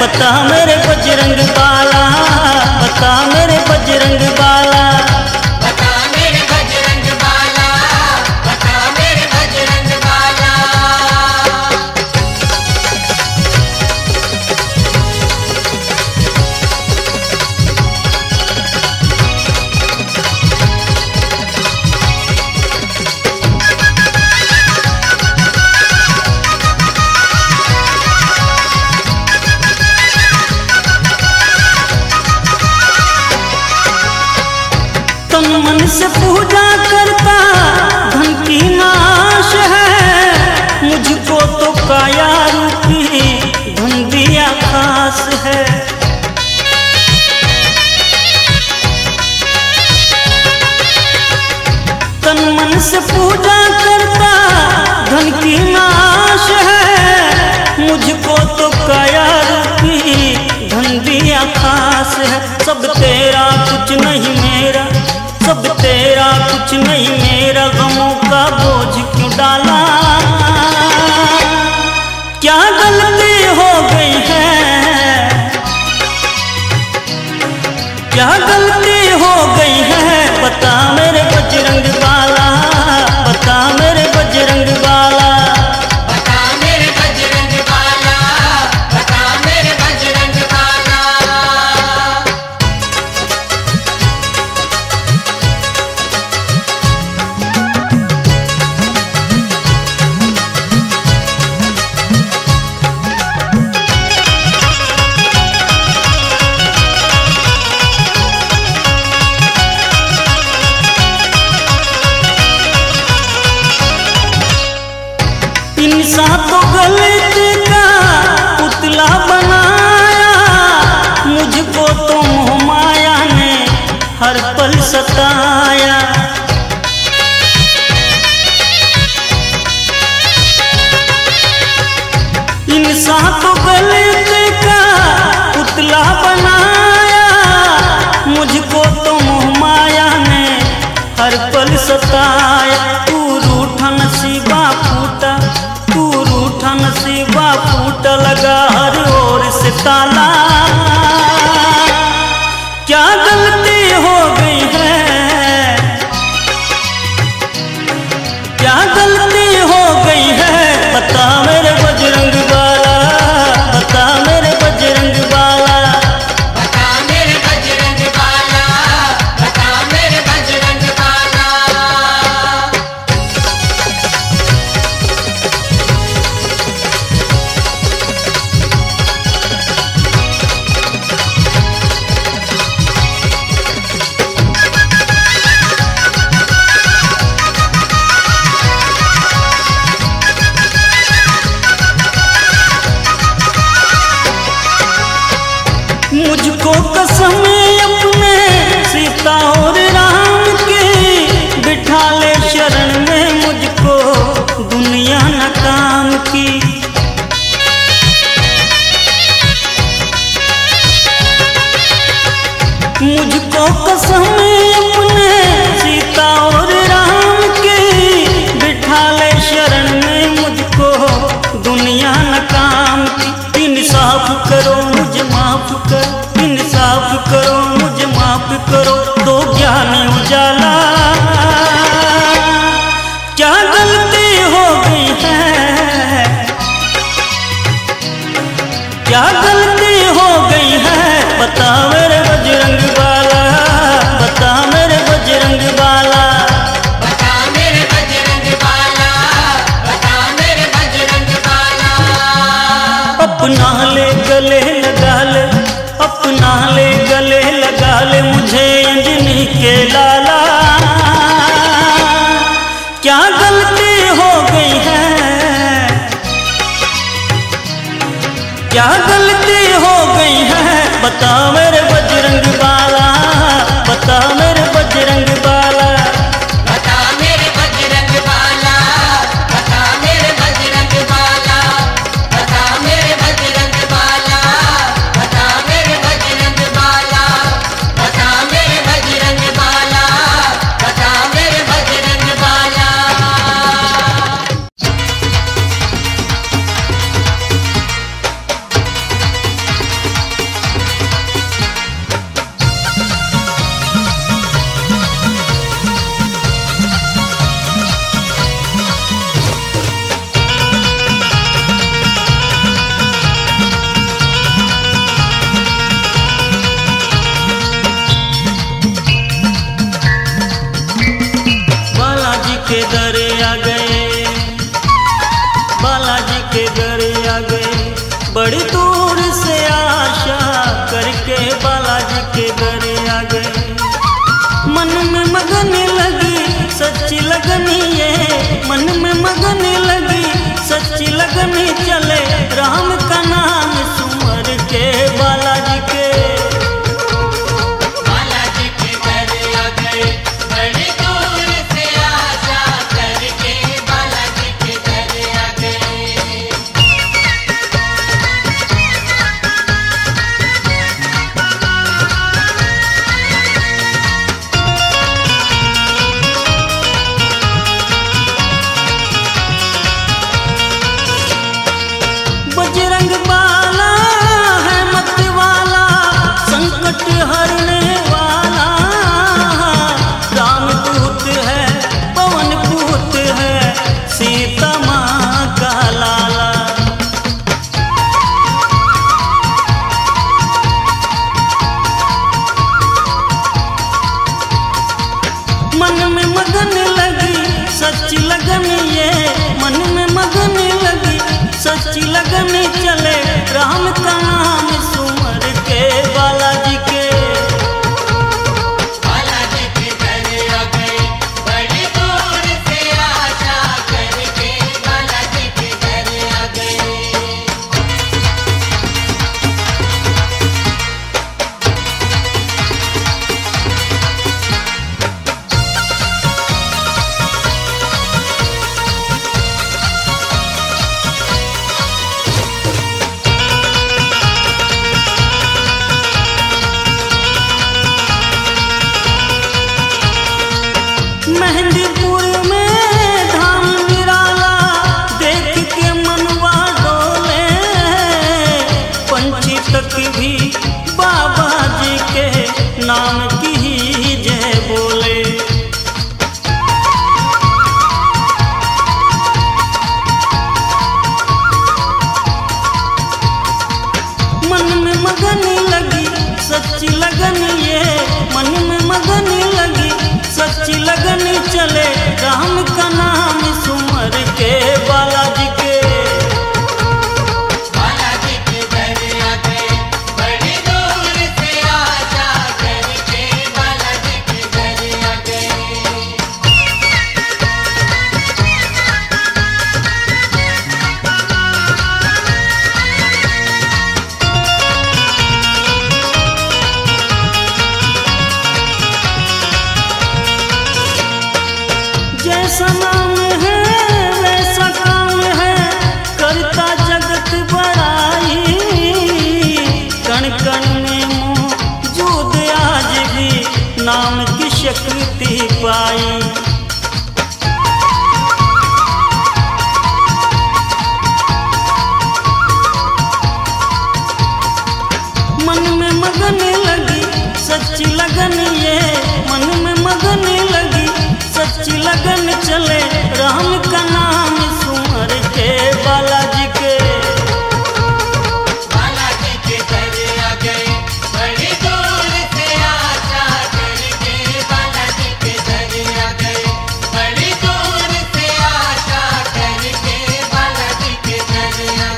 पता मेरे बजरंग वाला, पता मेरे बजरंग वाला, पता मेरे बजरंग वाला, पता मेरे बजरंग वाला। तन मन से पूजा करता धन की नाश है, मुझको तो काया रूपी धन दिया खास है। तन मन से पूजा करता धन की नाश है, मुझको तो काया रूपी धन दिया खास है। सब तेरा कुछ नहीं मेरा, सब तेरा कुछ नहीं मेरा, गमों का बोझ क्यों डाला, क्या गलती हो गई है, क्या गलती हो गई है। पता मेरे बजरंग वाला, पता मेरे बजरंग वाला, पता मेरे बजरंग वाला, पता मेरे बजरंग वाला। इंसान तो गलती का पुतला बनाया, मुझको तो मोह माया ने हर पल सताया। इंसान तो गलती का पुतला बनाया, मुझको तो मोह माया ने हर पल सताया। तू रूठा नसीबा फूटा, नसीबा फूट लगा हर ओर से ताला, क्या गलती हो गई है, क्या गलती हो गई है। पता मेरे बजरंग वाला, पता मेरे बजरंग वाला, पता मेरे बजरंग वाला, पता मेरे बजरंग वाला। मुझको कसम अपने सीता और राम के, बिठा ले शरण में मुझको दुनिया न काम की। मुझको कसम अपने सीता और राम के, बिठा ले शरण में मुझको दुनिया न काम की। इंसाफ करो मुझे माफ करो, इंसाफ करो मुझे माफ करो, तो ज्ञान उजाला, क्या गलती हो गई है, क्या गलती हो गई है। पता मेरे बजरंग वाला, पता मेरे बजरंग वाला, पता मेरे बजरंग वाला, पता मेरे बजरंग वाला। अपना ले गले लगा ले, अपना ले गले लगा ले मुझे अंजनी के लाला, क्या गलती हो गई है, क्या गलती हो गई है। बता मेरे बजरंग वाला, बता। सच्ची लगन चले राम का नाम सुमर के बालाजी के। सच्ची लगन चले राम का नाम सुमर के बालाजी के। बालाजी के दरिया गए बड़ी दूर से आशा करके, बालाजी के दरिया गए बड़ी दूर से आशा करके, बालाजी के दरिया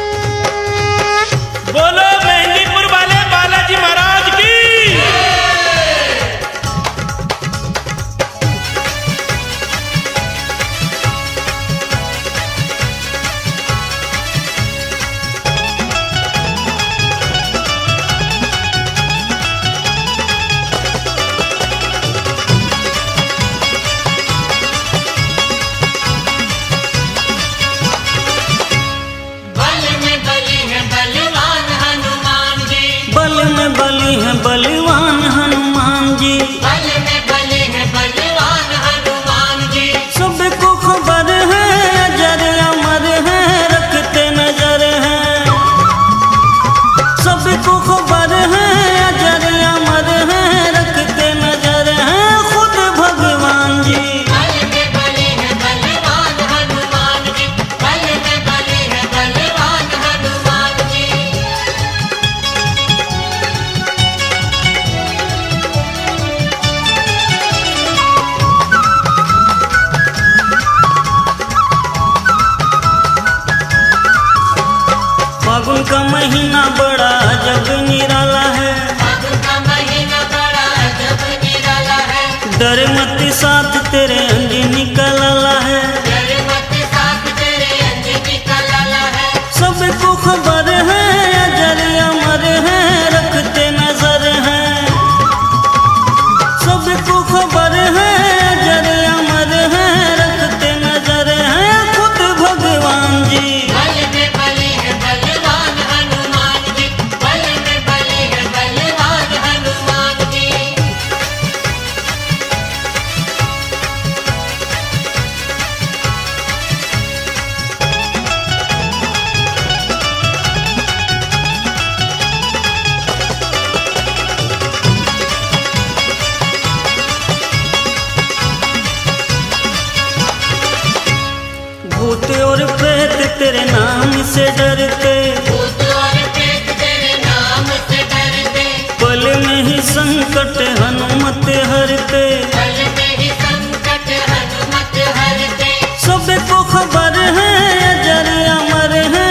गए। बोलो मेहंदीपुर वाले बालाजी महाराज की। तेरे नाम से डरते, भूत और प्रेत तेरे नाम से डरते। पल में ही संकट हनुमत हरते, पल में ही संकट हनुमत हरते। सबको खबर है अजर अमर है,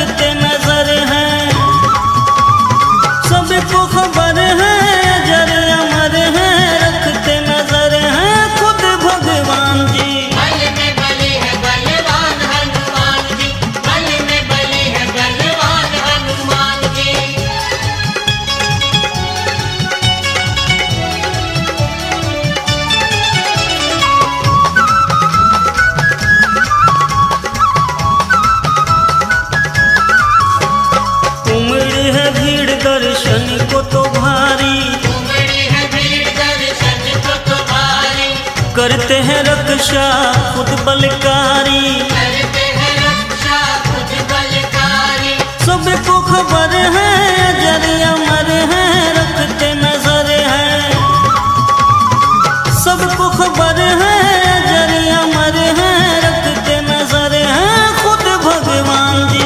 रखते नजर है। सबको खबर है अजर अमर है, रखते नजर है। खुद भगवान जी करते हैं रक्षा खुद बलकारी, करते हैं रक्षा खुद बलकारी। सबको खबर है अजर अमर है, रखते नजर है। सबको खबर है अजर अमर है, रखते नजर है। खुद भगवान जी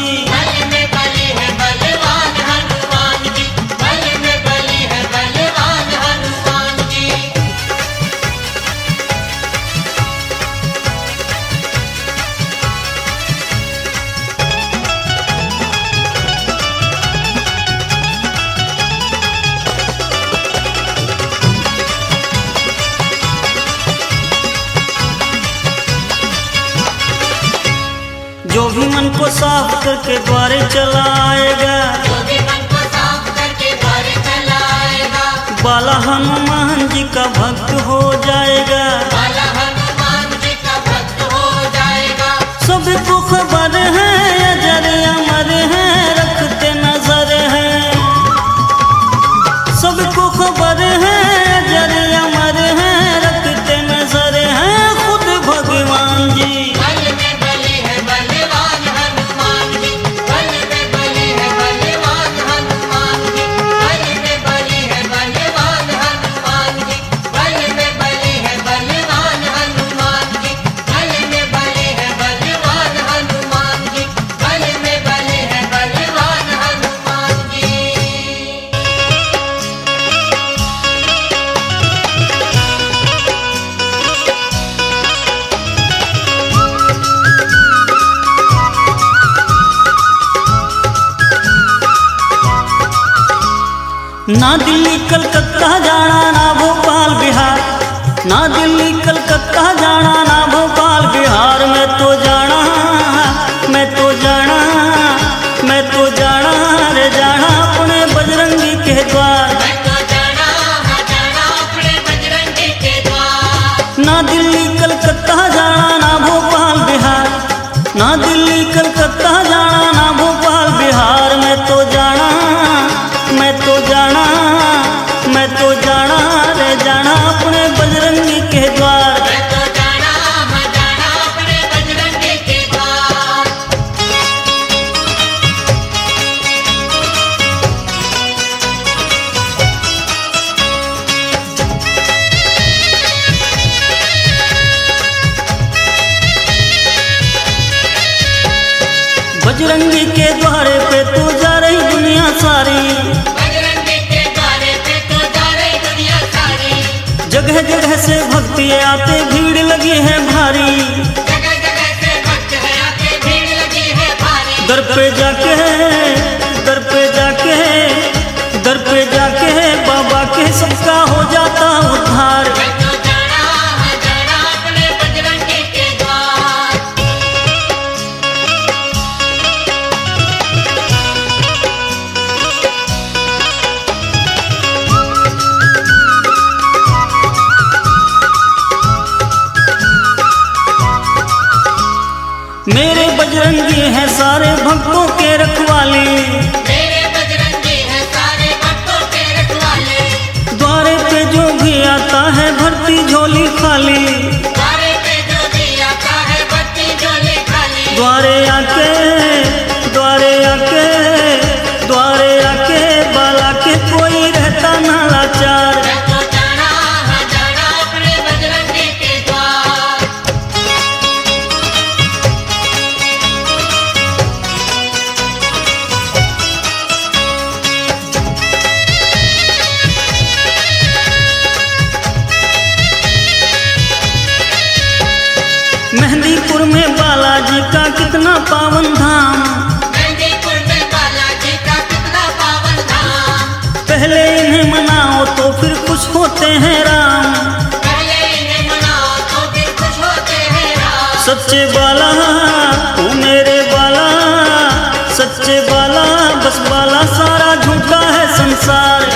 जो भी मन को साफ करके द्वारे चलाएगा, जो भी मन को साफ करके द्वारे चलाएगा। बाला हनुमान जी का भक्त हो जाएगा, बाला हनुमान जी का भक्त हो जाएगा। सबको खबर है अजर अमर है, रखते नजर है। सबको खबर है अजर अमर है, रखते नजर है। खुद भगवान जी ना दिल्ली कलकत्ता जाना ना भोपाल बिहार, ना दिल्ली कलकत्ता जाना ना भोपाल बिहार। मैं तो जाना, मैं तो जाना, मैं तो जाना रे जाना अपने बजरंगी के द्वार। मैं तो जाना, हाँ जाना अपने बजरंगी के द्वार। ना दिल्ली कलकत्ता जाना ना भोपाल बिहार, ना दिल्ली कलकत्ता जाना ना भोपाल बिहार। मैं तो जाना, मैं तो जाना, मैं तो जाना रे जाना अपने बजरंगी के द्वार। मैं तो जाना, मैं जाना अपने बजरंगी के द्वार। बजरंगी के द्वारे पे तो जा रही दुनिया सारी, जगह जगह से भक्त आते भीड़ लगी है भारी, जगह जगह से भक्त आते भीड़ लगी है भारी। दर पे जाके, दर पे जाके, दर पे जाके बाबा के सबका हो जाता उद्धार। मैं तो जाना, हाँ जाना अपने बजरंगी के द्वार। मेरे बजरंगी हैं सारे भक्तों के रखवाले, मेरे बजरंगी हैं सारे भक्तों के रखवाले। द्वारे पे जो भी आता है भरती झोली खाली, द्वारे पे जो भी आता है भरती झोली खाली। द्वारे आके, द्वारे आके, द्वारे आके बाला के कोई रहता ना लाचार। गाजीपुर में बालाजी का कितना पावन धाम, गाजीपुर में बालाजी का कितना पावन धाम। पहले इन्हें मनाओ तो फिर खुश होते हैं राम, पहले इन्हें मनाओ तो फिर खुश होते हैं राम। सच्चे बाला तू मेरे बाला, सच्चे बाला बस बाला सारा झूठा है संसार।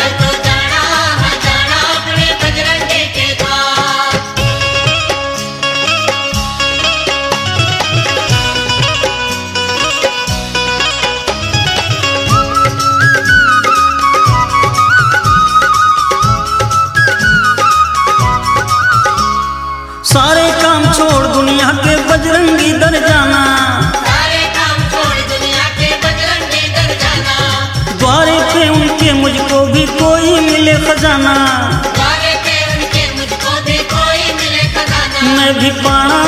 सारे काम छोड़ दुनिया के बजरंगी दर जाना, सारे काम छोड़ दुनिया के बजरंगी दर जाना। द्वारे पे उनके मुझको भी कोई मिले खजाना, द्वारे पे उनके मुझको भी कोई मिले खजाना। मैं भी पाना,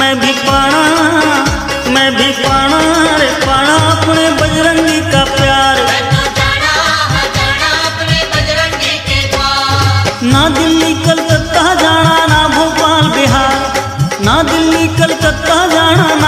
मैं भी पाना, मैं भी पाना रे पाना अपने बजरंगी का प्यार। जाना अपने बजरंगी के द्वार, ना दिल्ली कलकत्ता जाना, ना दिल्ली कलकत्ता जाना।